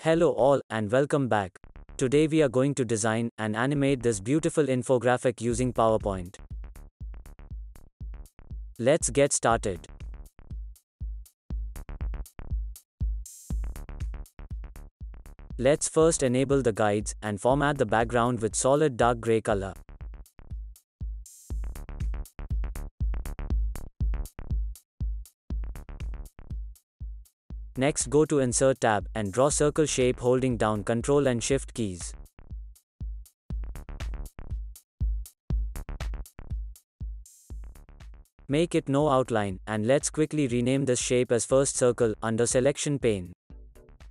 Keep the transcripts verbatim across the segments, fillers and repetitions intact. Hello all and welcome back. Today we are going to design and animate this beautiful infographic using PowerPoint. Let's get started. Let's first enable the guides and format the background with solid dark gray color. Next, go to Insert tab and draw circle shape holding down Ctrl and Shift keys. Make it no outline and let's quickly rename this shape as first circle under Selection pane.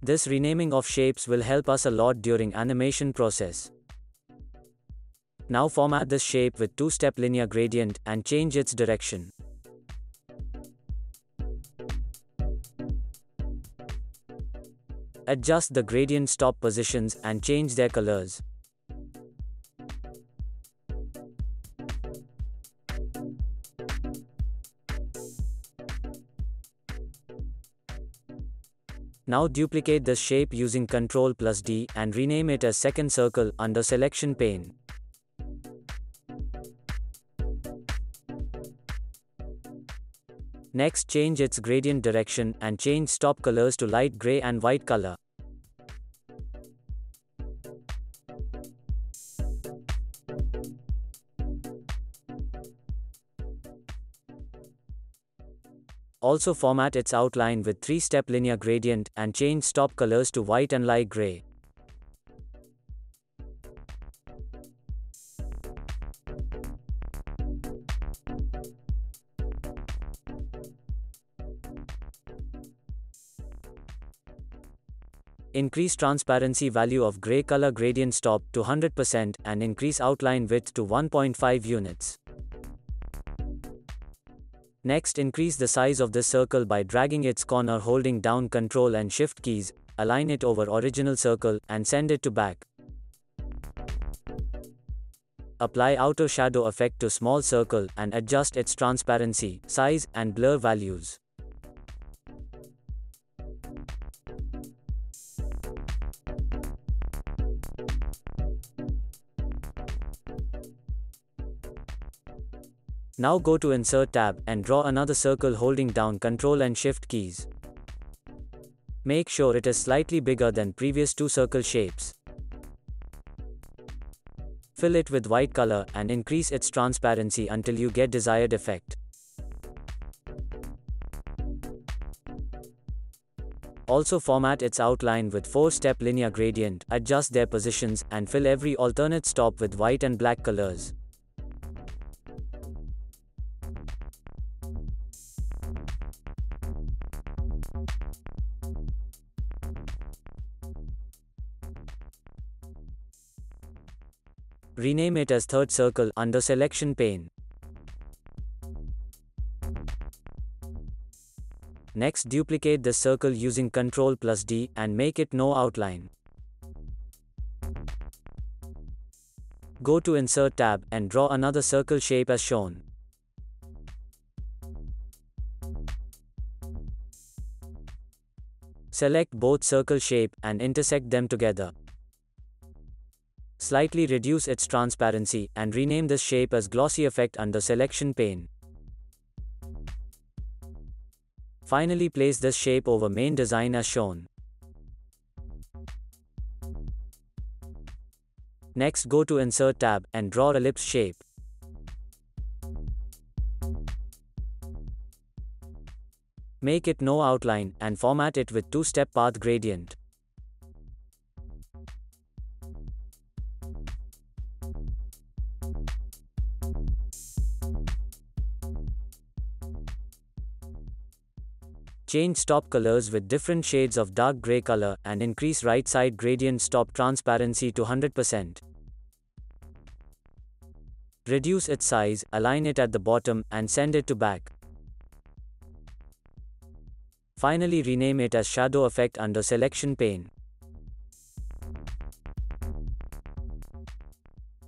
This renaming of shapes will help us a lot during animation process. Now format this shape with two-step linear gradient and change its direction. Adjust the gradient stop positions and change their colors. Now duplicate this shape using Ctrl plus D and rename it as second circle under Selection pane. Next, change its gradient direction and change stop colors to light gray and white color. Also format its outline with three-step linear gradient and change stop colors to white and light gray. Increase transparency value of gray color gradient stop to one hundred percent and increase outline width to one point five units. Next, increase the size of this circle by dragging its corner holding down Ctrl and Shift keys, align it over original circle and send it to back. Apply outer shadow effect to small circle and adjust its transparency, size and blur values. Now go to Insert tab and draw another circle holding down Ctrl and Shift keys. Make sure it is slightly bigger than previous two circle shapes. Fill it with white color and increase its transparency until you get desired effect. Also format its outline with four-step linear gradient, adjust their positions and fill every alternate stop with white and black colors. Rename it as third circle under Selection pane. Next, duplicate this circle using Ctrl plus D and make it no outline. Go to Insert tab and draw another circle shape as shown. Select both circle shape and intersect them together. Slightly reduce its transparency and rename this shape as glossy effect under Selection pane. Finally, place this shape over main design as shown. Next, go to Insert tab and draw ellipse shape. Make it no outline and format it with two-step path gradient. Change stop colors with different shades of dark gray color and increase right side gradient stop transparency to one hundred percent. Reduce its size, align it at the bottom and send it to back. Finally, rename it as shadow effect under Selection pane.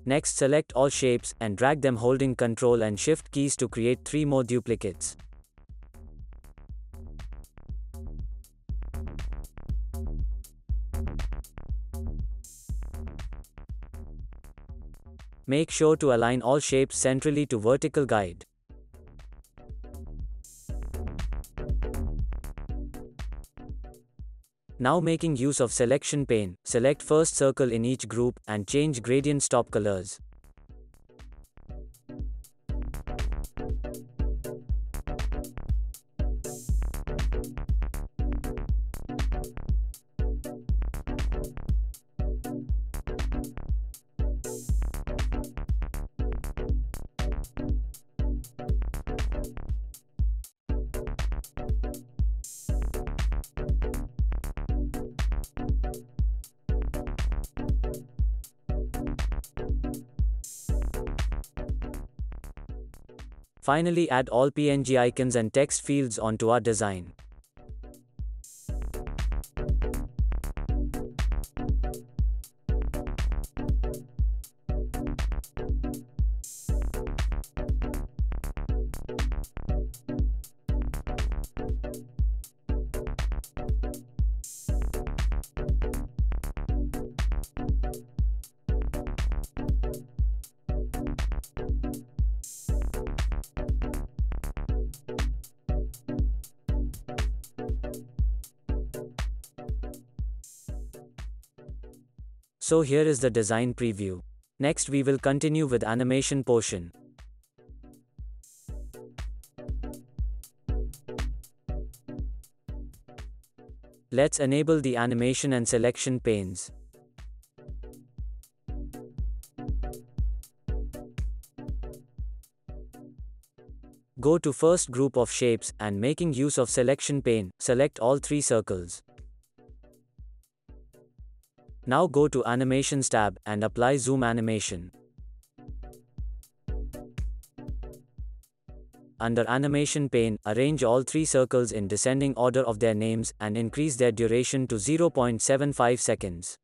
Next, select all shapes and drag them holding Ctrl and Shift keys to create three more duplicates. Make sure to align all shapes centrally to vertical guide. Now making use of Selection Pane, select first circle in each group and change gradient stop colors. Finally, add all P N G icons and text fields onto our design. So here is the design preview. Next we will continue with animation portion. Let's enable the animation and selection panes. Go to first group of shapes and making use of selection pane, select all three circles. Now go to Animations tab and apply Zoom Animation. Under Animation pane, arrange all three circles in descending order of their names and increase their duration to zero point seven five seconds.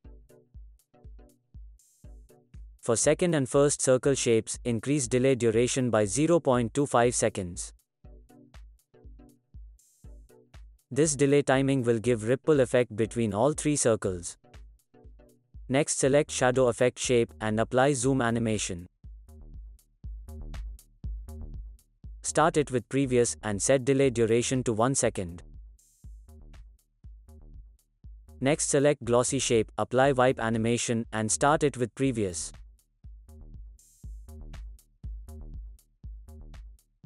For second and first circle shapes, increase delay duration by zero point two five seconds. This delay timing will give ripple effect between all three circles. Next select shadow effect shape and apply zoom animation. Start it with previous and set delay duration to one second. Next select glossy shape, apply wipe animation and start it with previous.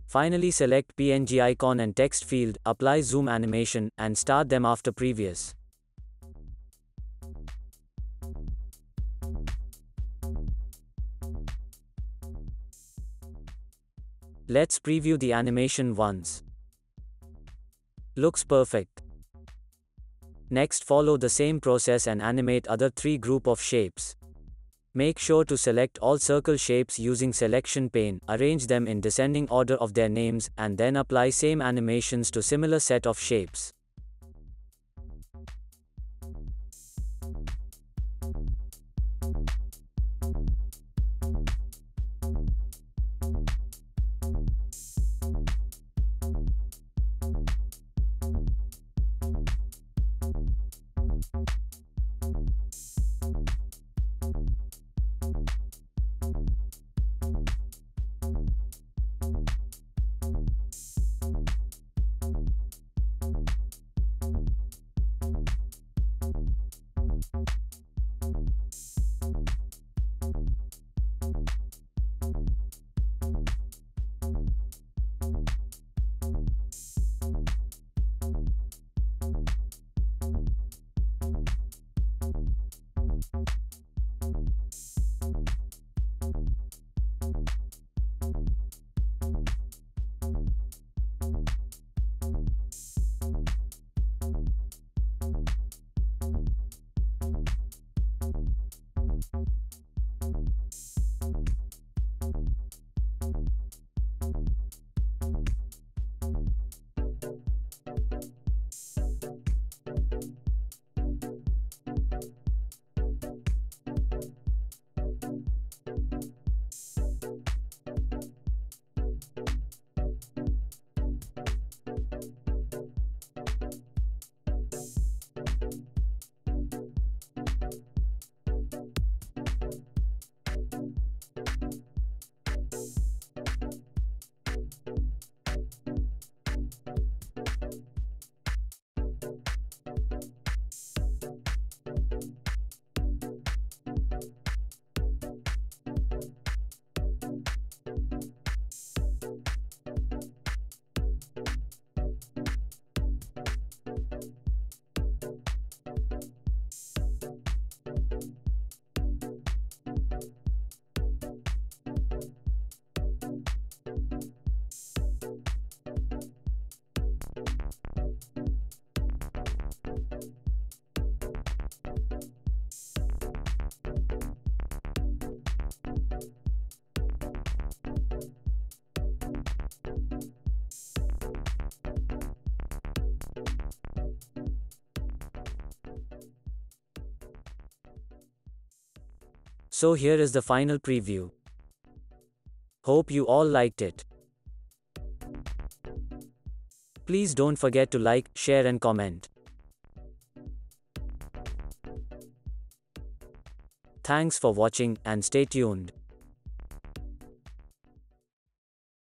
Finally select P N G icon and text field, apply zoom animation and start them after previous. Let's preview the animation once. Looks perfect. Next follow the same process and animate other three group of shapes. Make sure to select all circle shapes using selection pane, arrange them in descending order of their names and then apply same animations to similar set of shapes. So here is the final preview. Hope you all liked it. Please don't forget to like, share and comment. Thanks for watching and stay tuned.